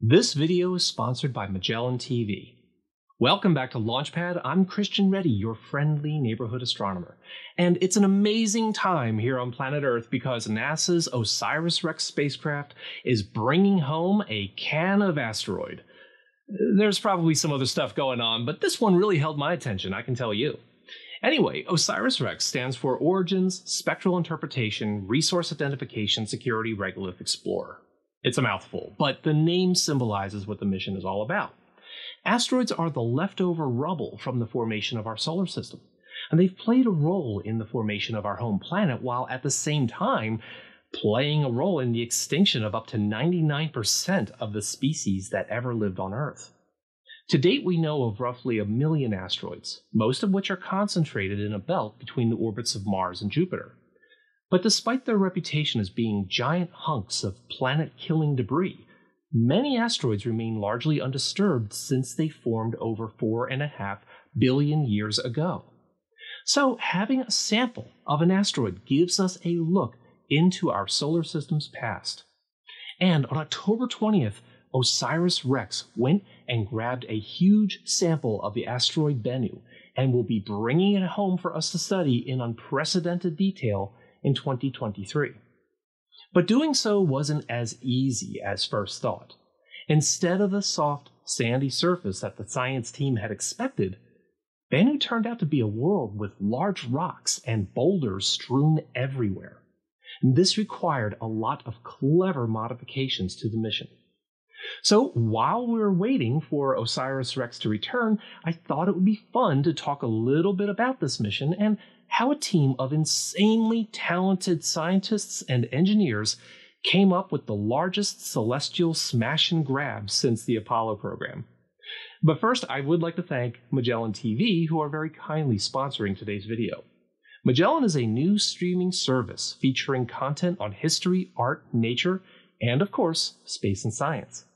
This video is sponsored by Magellan TV. Welcome back to Launchpad. I'm Christian Reddy, your friendly neighborhood astronomer. And it's an amazing time here on planet Earth because NASA's OSIRIS-REx spacecraft is bringing home a can of asteroid. There's probably some other stuff going on, but this one really held my attention, I can tell you. Anyway, OSIRIS-REx stands for Origins, Spectral Interpretation, Resource Identification, Security Regolith Explorer. It's a mouthful, but the name symbolizes what the mission is all about. Asteroids are the leftover rubble from the formation of our solar system, and they've played a role in the formation of our home planet while at the same time playing a role in the extinction of up to 99% of the species that ever lived on Earth. To date, we know of roughly 1 million asteroids, most of which are concentrated in a belt between the orbits of Mars and Jupiter. But despite their reputation as being giant hunks of planet-killing debris, many asteroids remain largely undisturbed since they formed over 4.5 billion years ago. So having a sample of an asteroid gives us a look into our solar system's past. And on October 20th, OSIRIS-REx went and grabbed a huge sample of the asteroid Bennu and will be bringing it home for us to study in unprecedented detail in 2023. But doing so wasn't as easy as first thought. Instead of the soft, sandy surface that the science team had expected, Bennu turned out to be a world with large rocks and boulders strewn everywhere. This required a lot of clever modifications to the mission. So while we were waiting for OSIRIS-REx to return, I thought it would be fun to talk a little bit about this mission and how a team of insanely talented scientists and engineers came up with the largest celestial smash and grab since the Apollo program. But first, I would like to thank Magellan TV, who are very kindly sponsoring today's video. Magellan is a new streaming service featuring content on history, art, nature, and of course, space and science.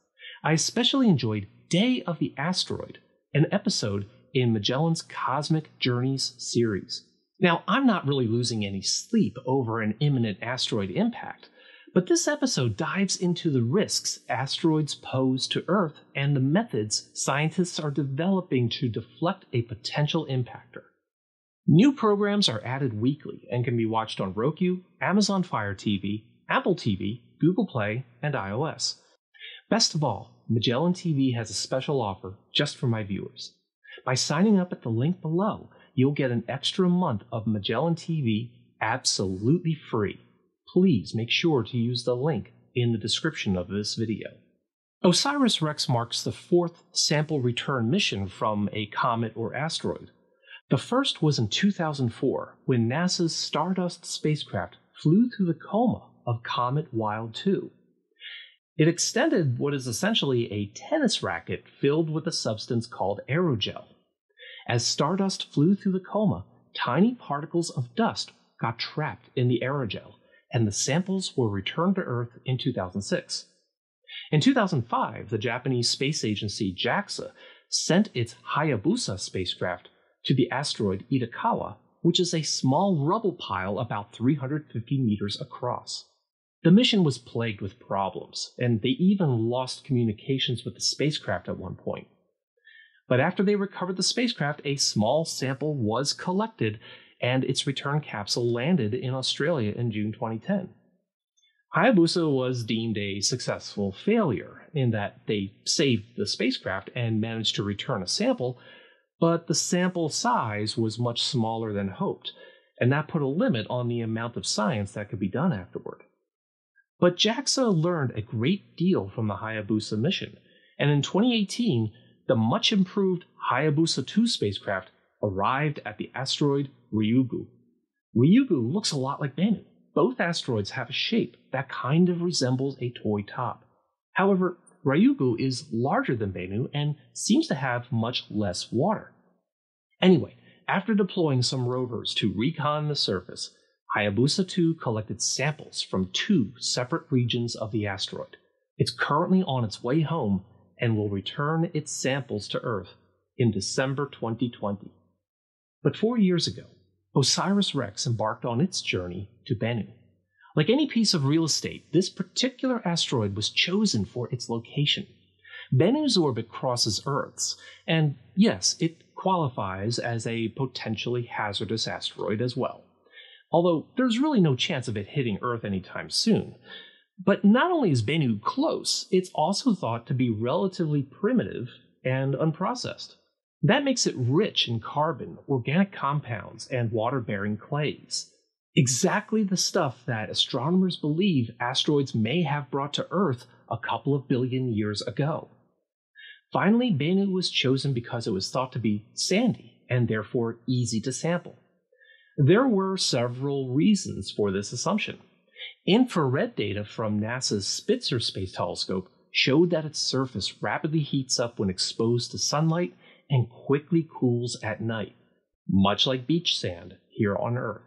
I especially enjoyed Day of the Asteroid, an episode in Magellan's Cosmic Journeys series. Now, I'm not really losing any sleep over an imminent asteroid impact, but this episode dives into the risks asteroids pose to Earth and the methods scientists are developing to deflect a potential impactor. New programs are added weekly and can be watched on Roku, Amazon Fire TV, Apple TV, Google Play, and iOS. Best of all, Magellan TV has a special offer just for my viewers. By signing up at the link below, you'll get an extra month of Magellan TV absolutely free. Please make sure to use the link in the description of this video. OSIRIS-REx marks the fourth sample return mission from a comet or asteroid. The first was in 2004, when NASA's Stardust spacecraft flew through the coma of Comet Wild 2. It extended what is essentially a tennis racket filled with a substance called aerogel. As Stardust flew through the coma, tiny particles of dust got trapped in the aerogel, and the samples were returned to Earth in 2006. In 2005, the Japanese space agency JAXA sent its Hayabusa spacecraft to the asteroid Itokawa, which is a small rubble pile about 350 meters across. The mission was plagued with problems, and they even lost communications with the spacecraft at one point. But after they recovered the spacecraft, a small sample was collected, and its return capsule landed in Australia in June 2010. Hayabusa was deemed a successful failure in that they saved the spacecraft and managed to return a sample, but the sample size was much smaller than hoped, and that put a limit on the amount of science that could be done afterward. But JAXA learned a great deal from the Hayabusa mission, and in 2018, the much-improved Hayabusa 2 spacecraft arrived at the asteroid Ryugu. Ryugu looks a lot like Bennu. Both asteroids have a shape that kind of resembles a toy top. However, Ryugu is larger than Bennu and seems to have much less water. Anyway, after deploying some rovers to recon the surface, Hayabusa 2 collected samples from 2 separate regions of the asteroid. It's currently on its way home and will return its samples to Earth in December 2020. But 4 years ago, OSIRIS-REx embarked on its journey to Bennu. Like any piece of real estate, this particular asteroid was chosen for its location. Bennu's orbit crosses Earth's, and yes, it qualifies as a potentially hazardous asteroid as well. Although there's really no chance of it hitting Earth anytime soon. But not only is Bennu close, it's also thought to be relatively primitive and unprocessed. That makes it rich in carbon, organic compounds, and water-bearing clays. Exactly the stuff that astronomers believe asteroids may have brought to Earth a couple of billion years ago. Finally, Bennu was chosen because it was thought to be sandy and therefore easy to sample. There were several reasons for this assumption. Infrared data from NASA's Spitzer Space Telescope showed that its surface rapidly heats up when exposed to sunlight and quickly cools at night, much like beach sand here on Earth.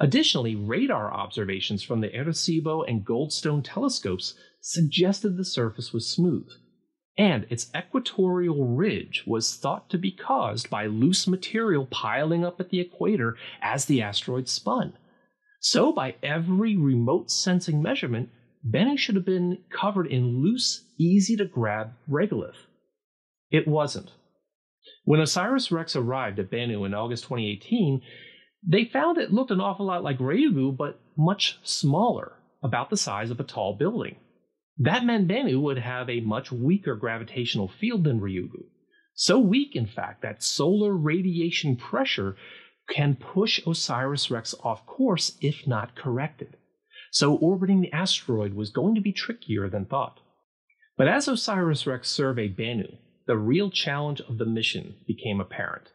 Additionally, radar observations from the Arecibo and Goldstone telescopes suggested the surface was smooth, and its equatorial ridge was thought to be caused by loose material piling up at the equator as the asteroid spun. So by every remote sensing measurement, Bennu should have been covered in loose, easy-to-grab regolith. It wasn't. When OSIRIS-REx arrived at Bennu in August 2018, they found it looked an awful lot like Ryugu, but much smaller, about the size of a tall building. That meant Bennu would have a much weaker gravitational field than Ryugu. So weak, in fact, that solar radiation pressure can push OSIRIS-REx off course if not corrected. So orbiting the asteroid was going to be trickier than thought. But as OSIRIS-REx surveyed Bennu, the real challenge of the mission became apparent.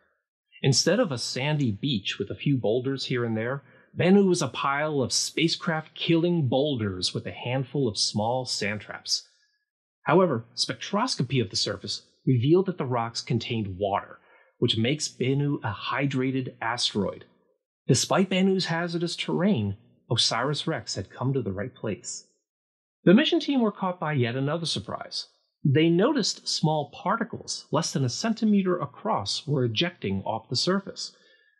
Instead of a sandy beach with a few boulders here and there, Bennu was a pile of spacecraft-killing boulders with a handful of small sand traps. However, spectroscopy of the surface revealed that the rocks contained water, which makes Bennu a hydrated asteroid. Despite Bennu's hazardous terrain, OSIRIS-REx had come to the right place. The mission team were caught by yet another surprise. They noticed small particles less than a centimeter across were ejecting off the surface.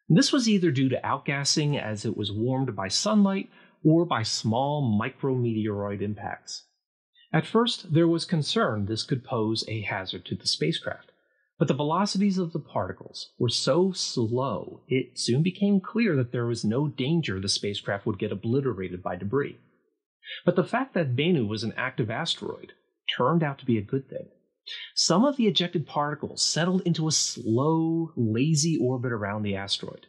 This was either due to outgassing as it was warmed by sunlight or by small micrometeoroid impacts. At first, there was concern this could pose a hazard to the spacecraft. But the velocities of the particles were so slow, it soon became clear that there was no danger the spacecraft would get obliterated by debris. But the fact that Bennu was an active asteroid turned out to be a good thing. Some of the ejected particles settled into a slow, lazy orbit around the asteroid.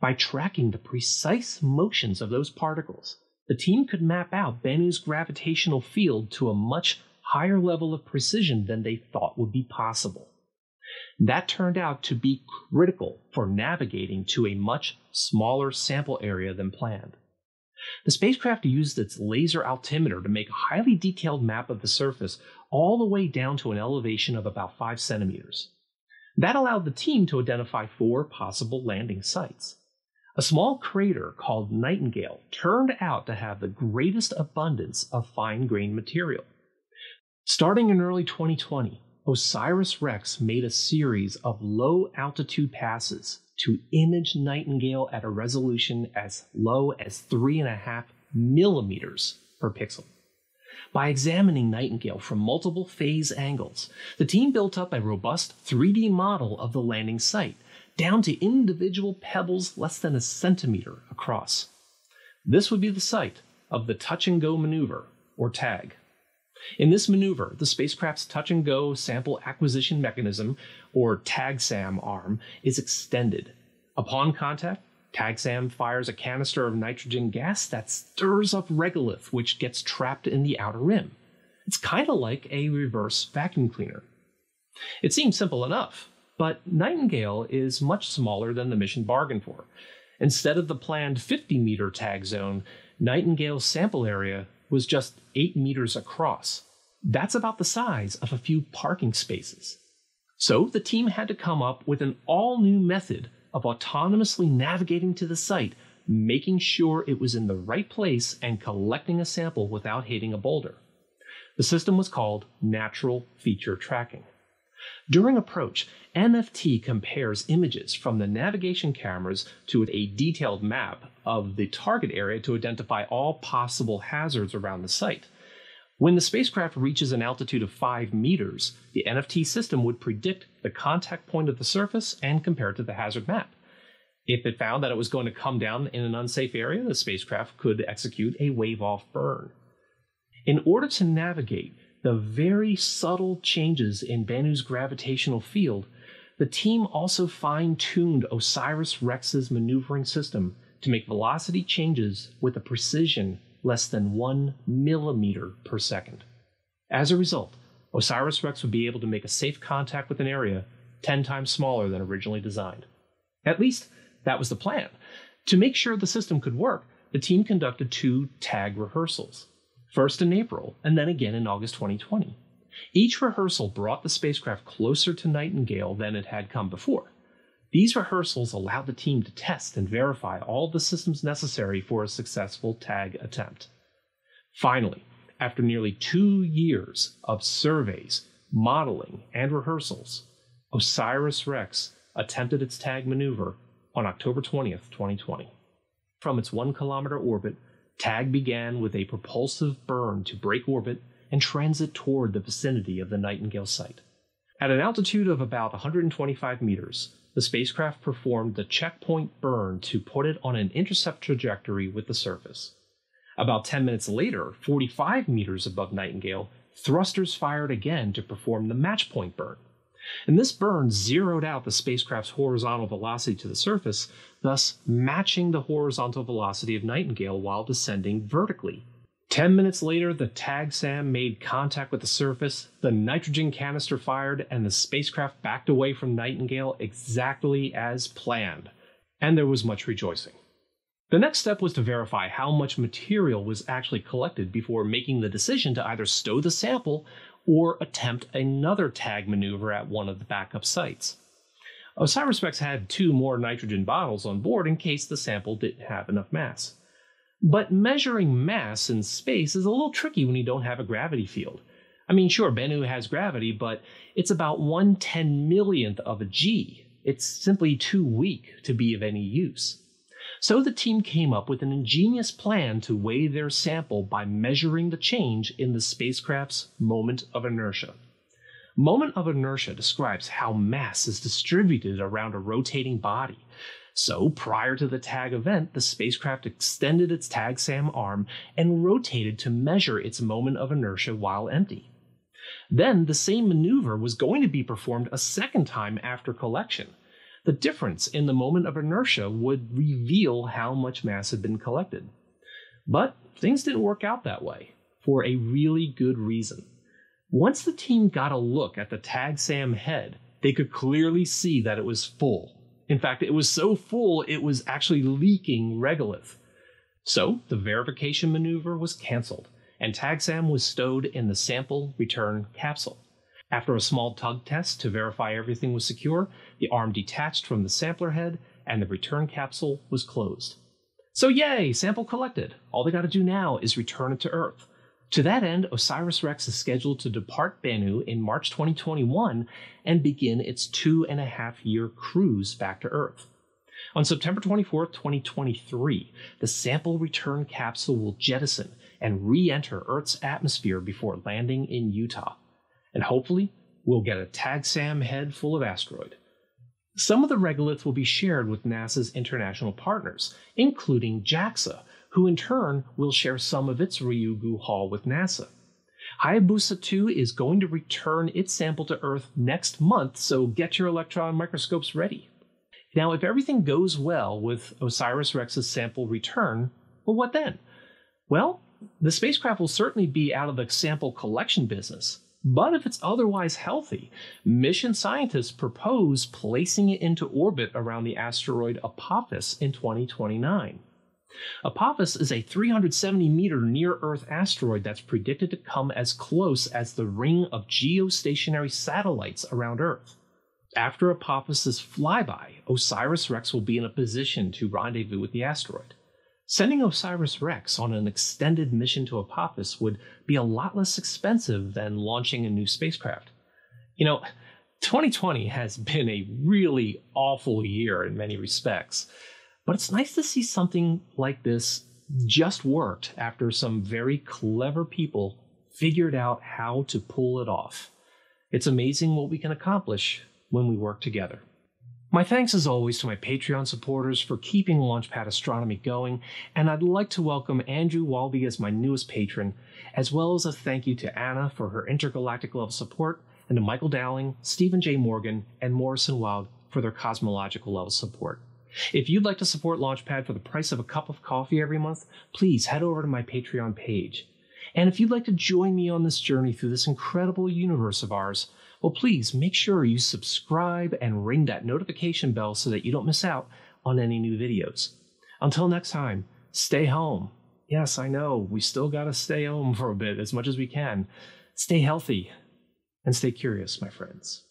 By tracking the precise motions of those particles, the team could map out Bennu's gravitational field to a much higher level of precision than they thought would be possible. That turned out to be critical for navigating to a much smaller sample area than planned. The spacecraft used its laser altimeter to make a highly detailed map of the surface all the way down to an elevation of about 5 centimeters. That allowed the team to identify 4 possible landing sites. A small crater called Nightingale turned out to have the greatest abundance of fine-grained material. Starting in early 2020, OSIRIS-REx made a series of low-altitude passes to image Nightingale at a resolution as low as 3.5 millimeters per pixel. By examining Nightingale from multiple phase angles, the team built up a robust 3D model of the landing site, down to individual pebbles less than a centimeter across. This would be the site of the touch-and-go maneuver, or TAG. In this maneuver, the spacecraft's touch-and-go sample acquisition mechanism, or TAGSAM arm, is extended. Upon contact, TAGSAM fires a canister of nitrogen gas that stirs up regolith, which gets trapped in the outer rim. It's kind of like a reverse vacuum cleaner. It seems simple enough, but Nightingale is much smaller than the mission bargained for. Instead of the planned 50-meter tag zone, Nightingale's sample area was just 8 meters across. That's about the size of a few parking spaces. So the team had to come up with an all-new method of autonomously navigating to the site, making sure it was in the right place and collecting a sample without hitting a boulder. The system was called natural feature tracking. During approach, NFT compares images from the navigation cameras to a detailed map of the target area to identify all possible hazards around the site. When the spacecraft reaches an altitude of 5 meters, the NFT system would predict the contact point of the surface and compare it to the hazard map. If it found that it was going to come down in an unsafe area, the spacecraft could execute a wave-off burn. In order to navigate the very subtle changes in Bennu's gravitational field, the team also fine-tuned OSIRIS-REx's maneuvering system to make velocity changes with a precision less than 1 millimeter per second. As a result, OSIRIS-REx would be able to make a safe contact with an area 10 times smaller than originally designed. At least, that was the plan. To make sure the system could work, the team conducted 2 tag rehearsals, first in April and then again in August 2020. Each rehearsal brought the spacecraft closer to Nightingale than it had come before. These rehearsals allowed the team to test and verify all the systems necessary for a successful tag attempt. Finally, after nearly 2 years of surveys, modeling, and rehearsals, OSIRIS-REx attempted its tag maneuver on October 20th, 2020. From its 1 kilometer orbit, TAG began with a propulsive burn to break orbit and transit toward the vicinity of the Nightingale site. At an altitude of about 125 meters, the spacecraft performed the checkpoint burn to put it on an intercept trajectory with the surface. About 10 minutes later, 45 meters above Nightingale, thrusters fired again to perform the matchpoint burn. And this burn zeroed out the spacecraft's horizontal velocity to the surface, thus matching the horizontal velocity of Nightingale while descending vertically. 10 minutes later, the TAGSAM made contact with the surface, the nitrogen canister fired, and the spacecraft backed away from Nightingale exactly as planned, and there was much rejoicing. The next step was to verify how much material was actually collected before making the decision to either stow the sample or attempt another tag maneuver at one of the backup sites. OSIRIS-REx had 2 more nitrogen bottles on board in case the sample didn't have enough mass. But measuring mass in space is a little tricky when you don't have a gravity field. I mean, sure, Bennu has gravity, but it's about 1/10 millionth of a G. It's simply too weak to be of any use. So the team came up with an ingenious plan to weigh their sample by measuring the change in the spacecraft's moment of inertia. Moment of inertia describes how mass is distributed around a rotating body. So, prior to the tag event, the spacecraft extended its TAGSAM arm and rotated to measure its moment of inertia while empty. Then, the same maneuver was going to be performed a second time after collection. The difference in the moment of inertia would reveal how much mass had been collected. But things didn't work out that way, for a really good reason. Once the team got a look at the TAGSAM head, they could clearly see that it was full. In fact, it was so full, it was actually leaking regolith. So the verification maneuver was canceled, and TAGSAM was stowed in the sample return capsule. After a small tug test to verify everything was secure, the arm detached from the sampler head, and the return capsule was closed. So yay, sample collected. All they gotta do now is return it to Earth. To that end, OSIRIS-REx is scheduled to depart Bennu in March 2021 and begin its 2.5-year cruise back to Earth. On September 24, 2023, the sample return capsule will jettison and re-enter Earth's atmosphere before landing in Utah. And hopefully, we'll get a TAGSAM head full of asteroid. Some of the regolith will be shared with NASA's international partners, including JAXA, who in turn will share some of its Ryugu haul with NASA. Hayabusa 2 is going to return its sample to Earth next month, so get your electron microscopes ready. Now, if everything goes well with OSIRIS-REx's sample return, well, what then? Well, the spacecraft will certainly be out of the sample collection business, but if it's otherwise healthy, mission scientists propose placing it into orbit around the asteroid Apophis in 2029. Apophis is a 370-meter near-Earth asteroid that's predicted to come as close as the ring of geostationary satellites around Earth. After Apophis's flyby, OSIRIS-REx will be in a position to rendezvous with the asteroid. Sending OSIRIS-REx on an extended mission to Apophis would be a lot less expensive than launching a new spacecraft. You know, 2020 has been a really awful year in many respects. But it's nice to see something like this just worked after some very clever people figured out how to pull it off. It's amazing what we can accomplish when we work together. My thanks as always to my Patreon supporters for keeping Launchpad Astronomy going, and I'd like to welcome Andrew Walby as my newest patron, as well as a thank you to Anna for her intergalactic love support, and to Michael Dowling, Stephen J. Morgan, and Morrison Wild for their cosmological level support. If you'd like to support Launchpad for the price of a cup of coffee every month, please head over to my Patreon page. And if you'd like to join me on this journey through this incredible universe of ours, well, please make sure you subscribe and ring that notification bell so that you don't miss out on any new videos. Until next time, stay home. Yes, I know, we still gotta stay home for a bit as much as we can. Stay healthy and stay curious, my friends.